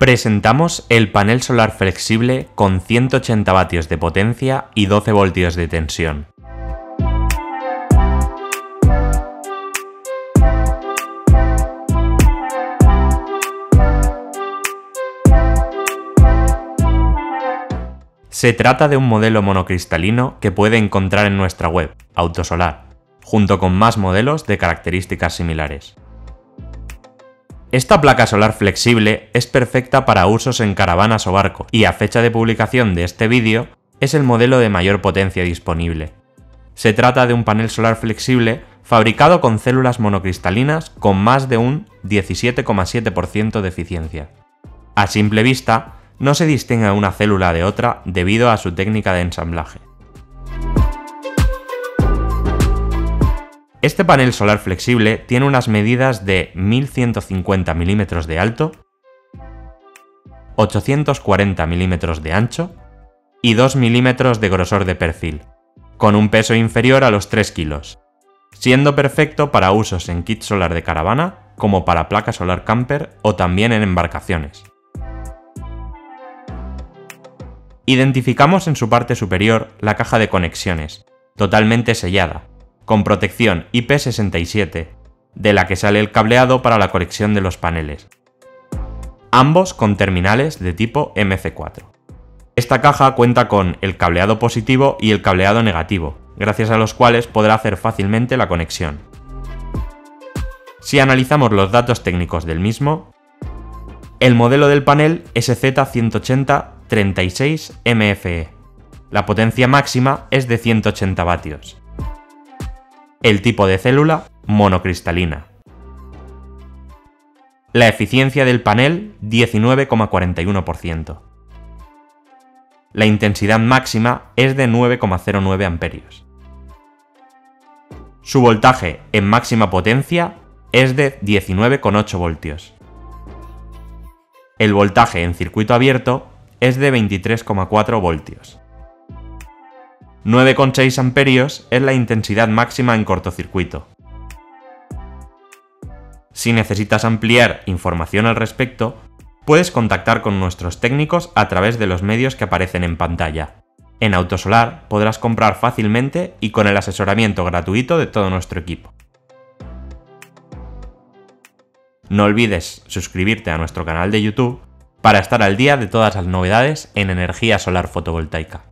Presentamos el panel solar flexible con 180 vatios de potencia y 12 voltios de tensión. Se trata de un modelo monocristalino que puede encontrar en nuestra web, Autosolar, junto con más modelos de características similares. Esta placa solar flexible es perfecta para usos en caravanas o barcos y a fecha de publicación de este vídeo es el modelo de mayor potencia disponible. Se trata de un panel solar flexible fabricado con células monocristalinas con más de un 17,7% de eficiencia. A simple vista, no se distingue una célula de otra debido a su técnica de ensamblaje. Este panel solar flexible tiene unas medidas de 1150 milímetros de alto, 840 milímetros de ancho y 2 milímetros de grosor de perfil, con un peso inferior a los 3 kilos, siendo perfecto para usos en kit solar de caravana como para placa solar camper o también en embarcaciones. Identificamos en su parte superior la caja de conexiones, totalmente sellada, con protección IP67, de la que sale el cableado para la conexión de los paneles, ambos con terminales de tipo MC4. Esta caja cuenta con el cableado positivo y el cableado negativo, gracias a los cuales podrá hacer fácilmente la conexión. Si analizamos los datos técnicos del mismo, el modelo del panel SZ-180-36MFE. La potencia máxima es de 180 vatios. El tipo de célula, monocristalina. La eficiencia del panel, 19,41%. La intensidad máxima es de 9,09 amperios. Su voltaje en máxima potencia es de 19,8 voltios. El voltaje en circuito abierto es de 23,4 voltios. 9,6 amperios es la intensidad máxima en cortocircuito. Si necesitas ampliar información al respecto, puedes contactar con nuestros técnicos a través de los medios que aparecen en pantalla. En Autosolar podrás comprar fácilmente y con el asesoramiento gratuito de todo nuestro equipo. No olvides suscribirte a nuestro canal de YouTube para estar al día de todas las novedades en energía solar fotovoltaica.